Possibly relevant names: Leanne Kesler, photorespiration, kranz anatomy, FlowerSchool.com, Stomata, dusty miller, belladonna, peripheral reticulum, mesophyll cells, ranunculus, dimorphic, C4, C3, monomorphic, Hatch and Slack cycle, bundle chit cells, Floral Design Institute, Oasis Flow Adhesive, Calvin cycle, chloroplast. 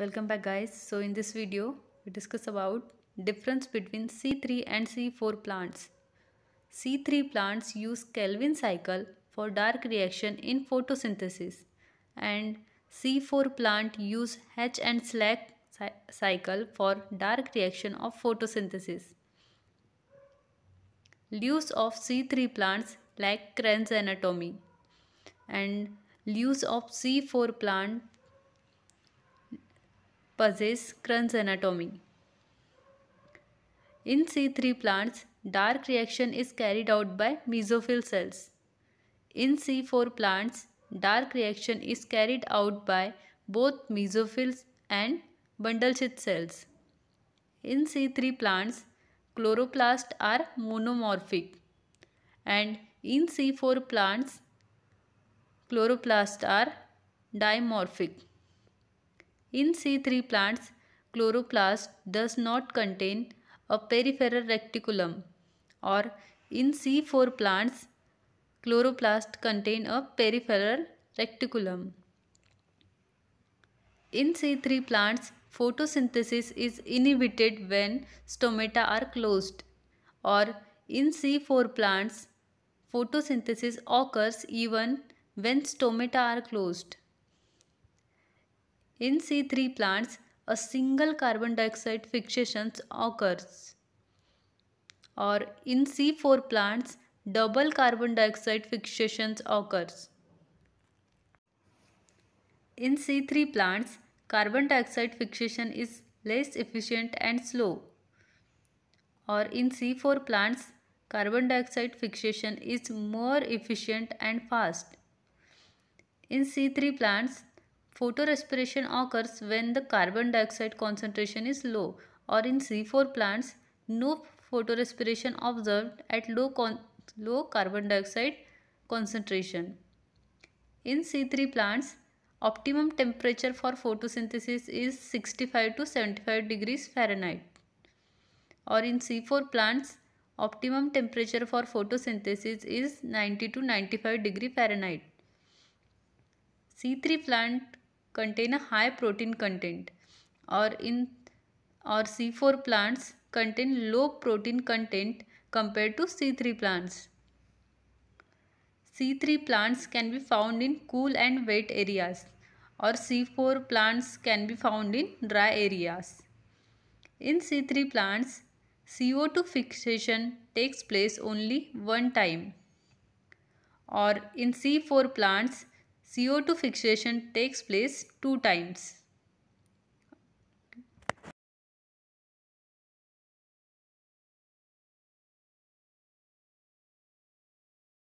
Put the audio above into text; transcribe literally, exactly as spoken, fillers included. Welcome back guys. So in this video we discuss about difference between C three and C four plants. C three plants use Calvin cycle for dark reaction in photosynthesis and C four plant use Hatch and Slack cycle for dark reaction of photosynthesis. Leaves of C three plants like Kranz anatomy and leaves of C four plant possess kranz anatomy. In C three plants, dark reaction is carried out by mesophyll cells. In C four plants, dark reaction is carried out by both mesophyll and bundle chit cells. In C three plants, chloroplasts are monomorphic, and in C four plants, chloroplasts are dimorphic. In C three plants, chloroplast does not contain a peripheral reticulum, or in C four plants, chloroplast contain a peripheral reticulum. In C three plants, photosynthesis is inhibited when stomata are closed, or in C four plants, photosynthesis occurs even when stomata are closed. In C three plants, a single carbon dioxide fixation occurs, or in C four plants, double carbon dioxide fixation occurs. In C three plants, carbon dioxide fixation is less efficient and slow, or in C four plants, carbon dioxide fixation is more efficient and fast. In C three plants, photorespiration occurs when the carbon dioxide concentration is low, or in C four plants, no photorespiration observed at low, con low carbon dioxide concentration. In C three plants, optimum temperature for photosynthesis is sixty-five to seventy-five degrees Fahrenheit, or in C four plants, optimum temperature for photosynthesis is ninety to ninety-five degree Fahrenheit. C three plant contain a high protein content, or in or C four plants contain low protein content compared to C three plants. C three plants can be found in cool and wet areas, or C four plants can be found in dry areas. In C three plants, C O two fixation takes place only one time, or in C four plants, C O two fixation takes place two times.